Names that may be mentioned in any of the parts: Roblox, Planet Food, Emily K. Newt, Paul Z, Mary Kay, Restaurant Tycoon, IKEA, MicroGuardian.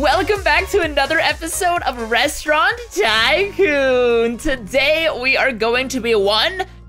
Welcome back to another episode of Restaurant Tycoon. Today we are going to be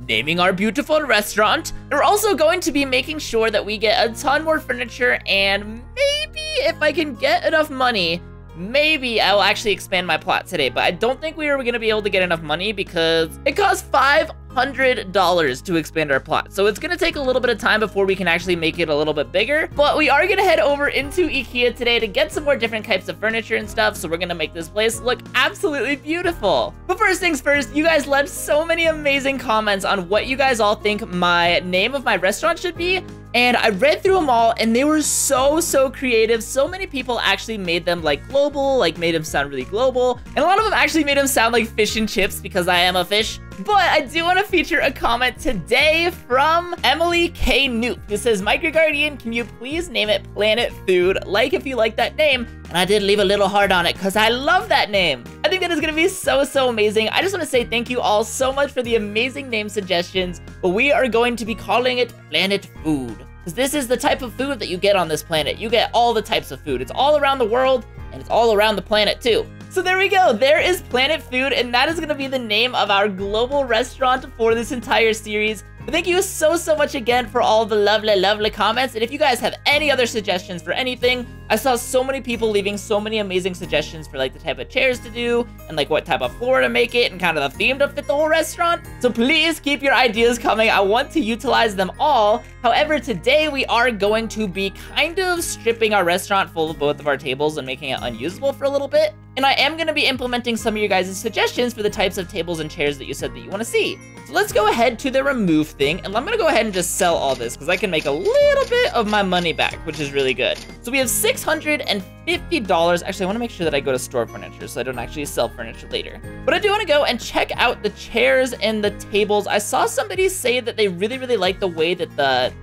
naming our beautiful restaurant. We're also going to be making sure that we get a ton more furniture, and maybe if I can get enough money, maybe I will actually expand my plot today, but I don't think we are going to be able to get enough money because it costs $500 to expand our plot. So it's going to take a little bit of time before we can actually make it a little bit bigger, but we are going to head over into IKEA today to get some more different types of furniture and stuff. So we're going to make this place look absolutely beautiful. But first things first, you guys left so many amazing comments on what you guys all think my name of my restaurant should be. And I read through them all, and they were so creative. So many people actually made them like global, like made them sound really global. And a lot of them actually made them sound like fish and chips because I am a fish. But I do want to feature a comment today from Emily K. Newt. This says, MicroGuardian, can you please name it Planet Food? Like if you like that name. And I did leave a little heart on it because I love that name. I think that is going to be so amazing. I just want to say thank you all so much for the amazing name suggestions. But we are going to be calling it Planet Food. Because this is the type of food that you get on this planet. You get all the types of food. It's all around the world, and it's all around the planet, too. So there we go. There is Planet Food, and that is going to be the name of our global restaurant for this entire series. But thank you so much again for all the lovely comments. And if you guys have any other suggestions for anything, I saw so many people leaving so many amazing suggestions for like the type of chairs to do and like what type of floor to make it and kind of the theme to fit the whole restaurant. So please keep your ideas coming. I want to utilize them all. However, today we are going to be kind of stripping our restaurant full of both of our tables and making it unusable for a little bit. And I am going to be implementing some of you guys' suggestions for the types of tables and chairs that you said that you want to see. So let's go ahead to the remove thing, and I'm going to go ahead and just sell all this because I can make a little bit of my money back, which is really good. So we have $650. Actually, I want to make sure that I go to store furniture so I don't actually sell furniture later. But I do want to go and check out the chairs and the tables. I saw somebody say that they really like the way that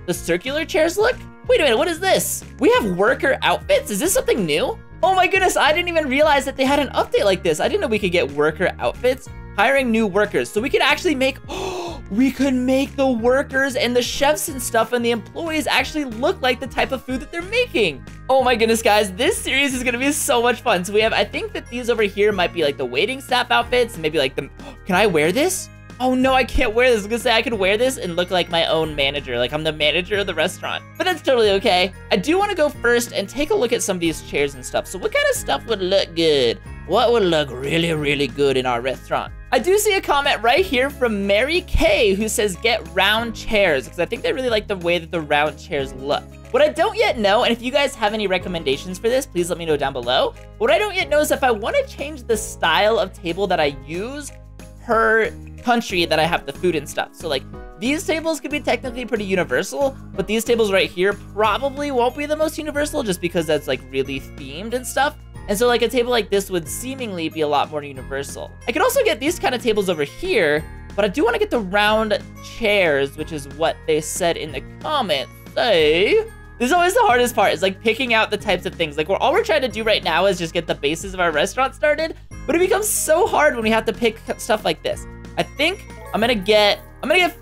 the circular chairs look. Wait a minute, what is this? We have worker outfits? Is this something new? Oh my goodness, I didn't even realize that they had an update like this. I didn't know we could get worker outfits, hiring new workers. So we could actually make, oh, we could make the workers and the chefs and stuff and the employees actually look like the type of food that they're making. Oh my goodness, guys, this series is gonna be so much fun. So we have, I think that these over here might be like the waiting staff outfits, maybe like the, oh, can I wear this? Oh no, I can't wear this. I was gonna say I could wear this and look like my own manager, like I'm the manager of the restaurant, but that's totally okay. I do want to go first and take a look at some of these chairs and stuff. So what kind of stuff would look good? What would look really good in our restaurant? I do see a comment right here from Mary Kay who says get round chairs, because I think they really like the way that the round chairs look. What I don't yet know, and if you guys have any recommendations for this, please let me know down below. What I don't yet know is if I want to change the style of table that I use per country that I have the food and stuff. So like these tables could be technically pretty universal, but these tables right here probably won't be the most universal just because that's like really themed and stuff. And so like a table like this would seemingly be a lot more universal. I could also get these kind of tables over here, but I do want to get the round chairs, which is what they said in the comments. Hey, this is always the hardest part, is like picking out the types of things. Like all we're trying to do right now is just get the basis of our restaurant started, but it becomes so hard when we have to pick stuff like this. I think I'm gonna get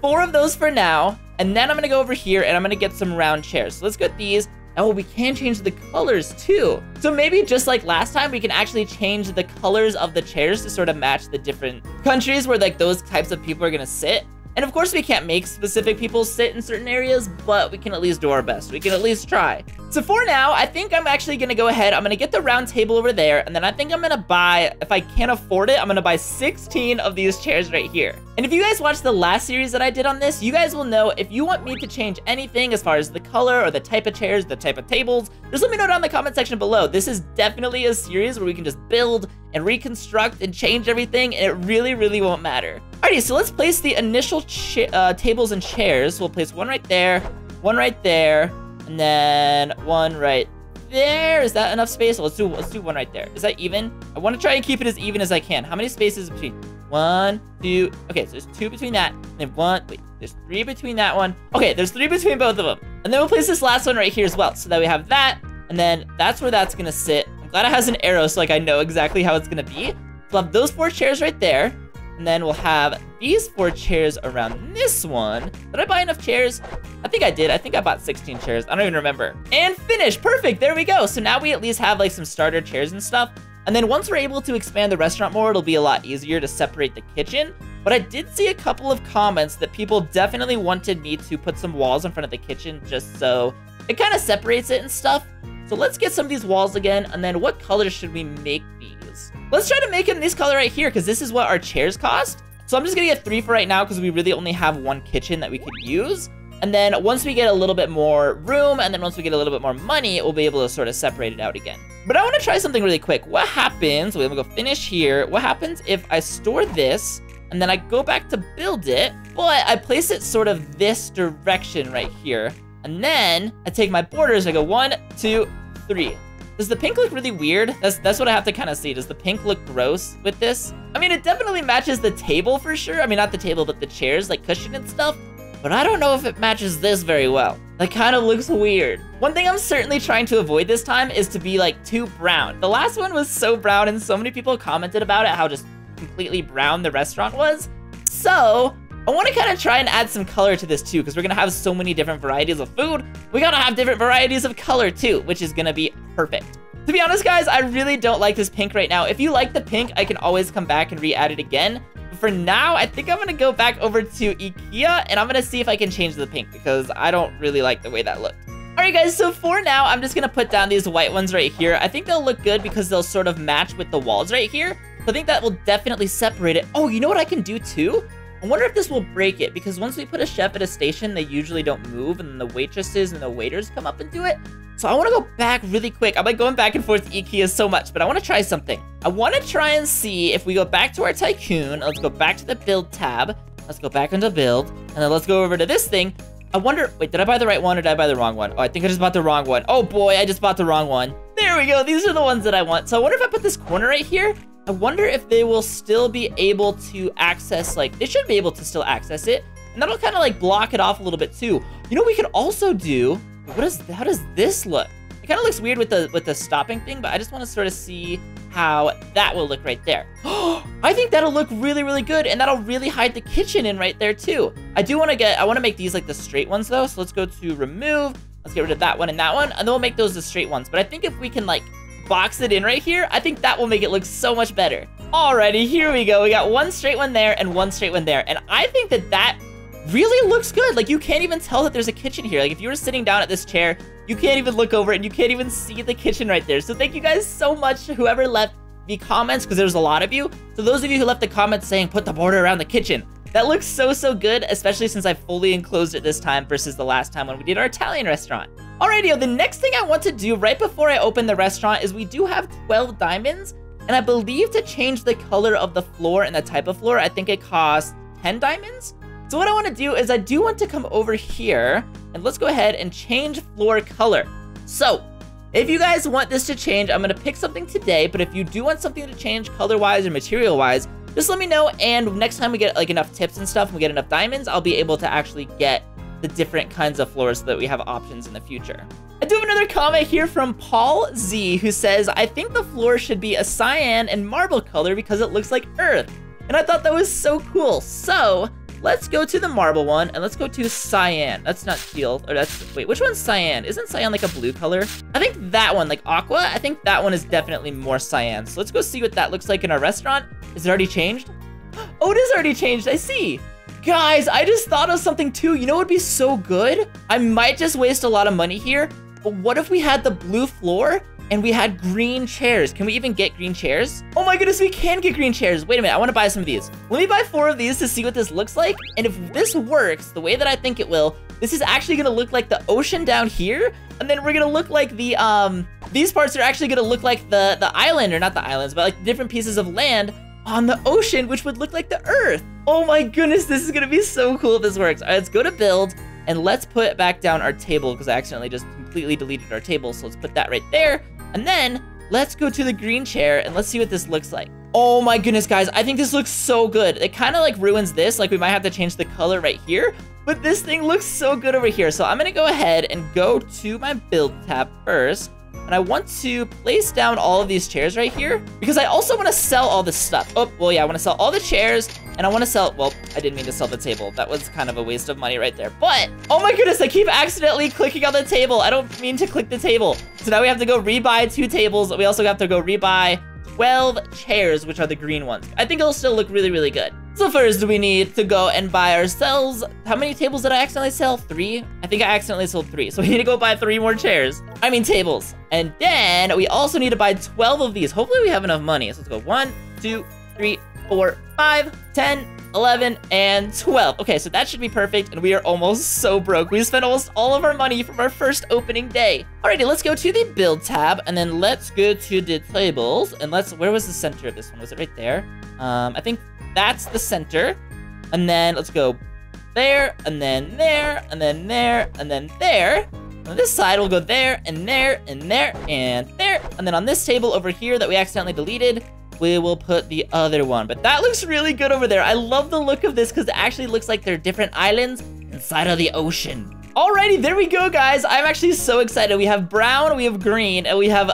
4 of those for now, and then I'm gonna go over here and I'm gonna get some round chairs. So let's get these. Oh, we can change the colors too. So maybe just like last time, we can actually change the colors of the chairs to sort of match the different countries where like those types of people are gonna sit. And of course we can't make specific people sit in certain areas, but we can at least do our best. We can at least try. So for now, I think I'm actually gonna go ahead. I'm gonna get the round table over there, and then I think I'm gonna buy, if I can't afford it, I'm gonna buy 16 of these chairs right here. And if you guys watched the last series that I did on this, you guys will know if you want me to change anything as far as the color or the type of chairs, the type of tables, just let me know down in the comment section below. This is definitely a series where we can just build and reconstruct and change everything, and it really won't matter. Alrighty, so let's place the initial tables and chairs. We'll place one right there, and then one right there. Is that enough space? Let's do one right there. Is that even? I want to try and keep it as even as I can. How many spaces between? 1, 2, okay, so there's 2 between that, and then there's 3 between that one. Okay, there's 3 between both of them. And then we'll place this last one right here as well, so that we have that, and then that's where that's gonna sit. I'm glad it has an arrow so like I know exactly how it's gonna be. So we'll have those 4 chairs right there. And then we'll have these 4 chairs around this one. Did I buy enough chairs? I think I did. I think I bought 16 chairs. I don't even remember. And finish. Perfect. There we go. So now we at least have like some starter chairs and stuff. And then once we're able to expand the restaurant more, it'll be a lot easier to separate the kitchen. But I did see a couple of comments that people definitely wanted me to put some walls in front of the kitchen just so it kind of separates it and stuff. So let's get some of these walls again. And then what color should we make these? Let's try to make them this color right here because this is what our chairs cost. So I'm just going to get 3 for right now because we really only have 1 kitchen that we could use. And then once we get a little bit more room, and then once we get a little bit more money, we'll be able to sort of separate it out again. But I want to try something really quick. What happens, we're gonna go finish here. What happens if I store this, and then I go back to build it, but I place it sort of this direction right here. And then I take my borders, I go 1, 2, 3. Does the pink look really weird? That's what I have to kind of see. Does the pink look gross with this? I mean, it definitely matches the table for sure. I mean, not the table, but the chairs, like cushion and stuff. But I don't know if it matches this very well. That kind of looks weird. One thing I'm certainly trying to avoid this time is to be like too brown. The last one was so brown and so many people commented about it, how just completely brown the restaurant was. So I want to kind of try and add some color to this too, because we're going to have so many different varieties of food. We got to have different varieties of color too, which is going to be perfect. To be honest, guys, I really don't like this pink right now. If you like the pink, I can always come back and re-add it again. For now, I think I'm going to go back over to IKEA, and I'm going to see if I can change the pink, because I don't really like the way that looked. Alright guys, so for now, I'm just going to put down these white ones right here. I think they'll look good because they'll sort of match with the walls right here. So I think that will definitely separate it. Oh, you know what I can do too? I wonder if this will break it, because once we put a chef at a station, they usually don't move, and the waitresses and the waiters come up and do it. So I want to go back really quick. I'm like going back and forth to IKEA so much, but I want to try something. I want to try and see if we go back to our Tycoon. Let's go back to the build tab. Let's go back into build. And then let's go over to this thing. I wonder, wait, did I buy the right one or did I buy the wrong one? Oh, I think I just bought the wrong one. Oh boy, I just bought the wrong one. There we go. These are the ones that I want. So I wonder if I put this corner right here. I wonder if they will still be able to access, like, they should be able to still access it. And that'll kind of like block it off a little bit too. You know, we could also do, what is, how does this look? It kind of looks weird with the stopping thing, but I just want to sort of see how that will look right there. Oh, I think that'll look really, really good. And that'll really hide the kitchen in right there too. I want to make these like the straight ones though. So let's go to remove. Let's get rid of that one and that one. And then we'll make those the straight ones. But I think if we can like box it in right here, I think that will make it look so much better. Alrighty, here we go. We got one straight one there and one straight one there. And I think that that really looks good. Like, you can't even tell that there's a kitchen here. Like, if you were sitting down at this chair, you can't even look over it, and you can't even see the kitchen right there. So thank you guys so much, whoever left the comments, because there's a lot of you. So those of you who left the comments saying, put the border around the kitchen. That looks so, so good, especially since I fully enclosed it this time versus the last time when we did our Italian restaurant. Alrighty, the next thing I want to do right before I open the restaurant is we do have 12 diamonds, and I believe to change the color of the floor and the type of floor, I think it costs 10 diamonds. So what I want to do is I do want to come over here and let's go ahead and change floor color. So if you guys want this to change, I'm going to pick something today. But if you do want something to change color wise or material wise, just let me know. And next time we get like enough tips and stuff and we get enough diamonds, I'll be able to actually get the different kinds of floors so that we have options in the future. I do have another comment here from Paul Z, who says, I think the floor should be a cyan and marble color because it looks like earth. And I thought that was so cool. So let's go to the marble one, and let's go to cyan. That's not teal. Or that's... Wait, which one's cyan? Isn't cyan like a blue color? I think that one, like aqua, I think that one is definitely more cyan. So let's go see what that looks like in our restaurant. Is it already changed? Oh, it is already changed. I see. Guys, I just thought of something too. You know what would be so good? I might just waste a lot of money here, but what if we had the blue floor and we had green chairs? Can we even get green chairs? Oh my goodness, we can get green chairs. Wait a minute, I want to buy some of these. Let me buy 4 of these to see what this looks like. And if this works the way that I think it will, this is actually going to look like the ocean down here. And then we're going to look like the, these parts are actually going to look like the island, or not the islands, but like different pieces of land on the ocean, which would look like the earth. Oh my goodness, this is going to be so cool if this works. All right, let's go to build and let's put back down our table because I accidentally just completely deleted our table. So let's put that right there. And then let's go to the green chair and let's see what this looks like. Oh my goodness, guys, I think this looks so good. It kind of like ruins this. Like, we might have to change the color right here, but this thing looks so good over here. So I'm going to go ahead and go to my build tab first. And I want to place down all of these chairs right here because I also want to sell all this stuff. Oh, well, yeah, I want to sell all the chairs. And I want to sell, well, I didn't mean to sell the table. That was kind of a waste of money right there. But, oh my goodness, I keep accidentally clicking on the table. I don't mean to click the table. So now we have to go rebuy 2 tables. We also have to go rebuy 12 chairs, which are the green ones. I think it'll still look really, really good. So first we need to go and buy ourselves, how many tables did I accidentally sell? 3? I think I accidentally sold 3. So we need to go buy 3 more chairs. I mean tables. And then we also need to buy 12 of these. Hopefully we have enough money. So let's go 1, 2, 3, 4, 5, 10, 11, and 12. Okay, so that should be perfect, and we are almost so broke. We spent almost all of our money from our first opening day. Alrighty, let's go to the build tab, and then let's go to the tables, and let's, where was the center of this one? Was it right there? I think that's the center, and then let's go there, and then there, and then there, and then there. On this side, we'll go there, and there, and there, and there, and then on this table over here that we accidentally deleted, we will put the other one. But that looks really good over there. I love the look of this because it actually looks like they're different islands inside of the ocean. Alrighty, there we go, guys. I'm actually so excited. We have brown, we have green, and we have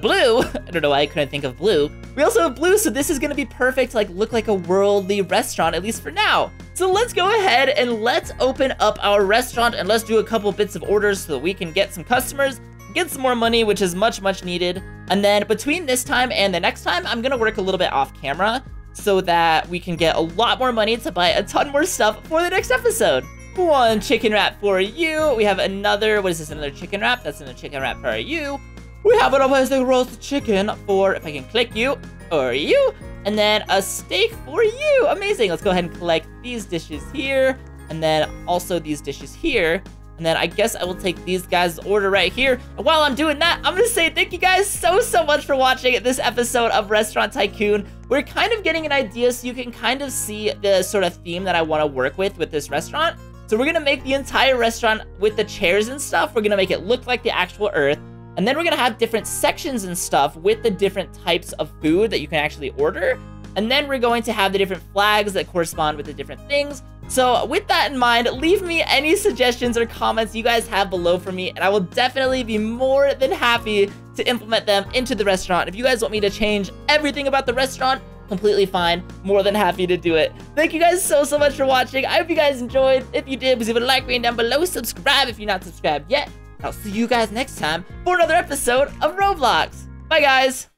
blue. I don't know why I couldn't think of blue. We also have blue, so this is gonna be perfect to like look like a worldly restaurant, at least for now. So let's go ahead and let's open up our restaurant and let's do a couple bits of orders so that we can get some customers, get some more money, which is much, much needed. And then between this time and the next time, I'm gonna work a little bit off camera so that we can get a lot more money to buy a ton more stuff for the next episode. 1 chicken wrap for you. We have another, what is this, another chicken wrap? That's another chicken wrap for you. We have an amazing roast chicken for, if I can click you, or you. And then a steak for you. Amazing. Let's go ahead and collect these dishes here. And then also these dishes here. And then I guess I will take these guys' order right here. And while I'm doing that, I'm going to say thank you guys so, so much for watching this episode of Restaurant Tycoon. We're kind of getting an idea so you can kind of see the sort of theme that I want to work with this restaurant. So we're going to make the entire restaurant with the chairs and stuff. We're going to make it look like the actual Earth. And then we're going to have different sections and stuff with the different types of food that you can actually order. And then we're going to have the different flags that correspond with the different things. So with that in mind, leave me any suggestions or comments you guys have below for me, and I will definitely be more than happy to implement them into the restaurant. If you guys want me to change everything about the restaurant, completely fine. More than happy to do it. Thank you guys so, so much for watching. I hope you guys enjoyed. If you did, please leave a like rating down below. Subscribe if you're not subscribed yet. I'll see you guys next time for another episode of Roblox. Bye, guys.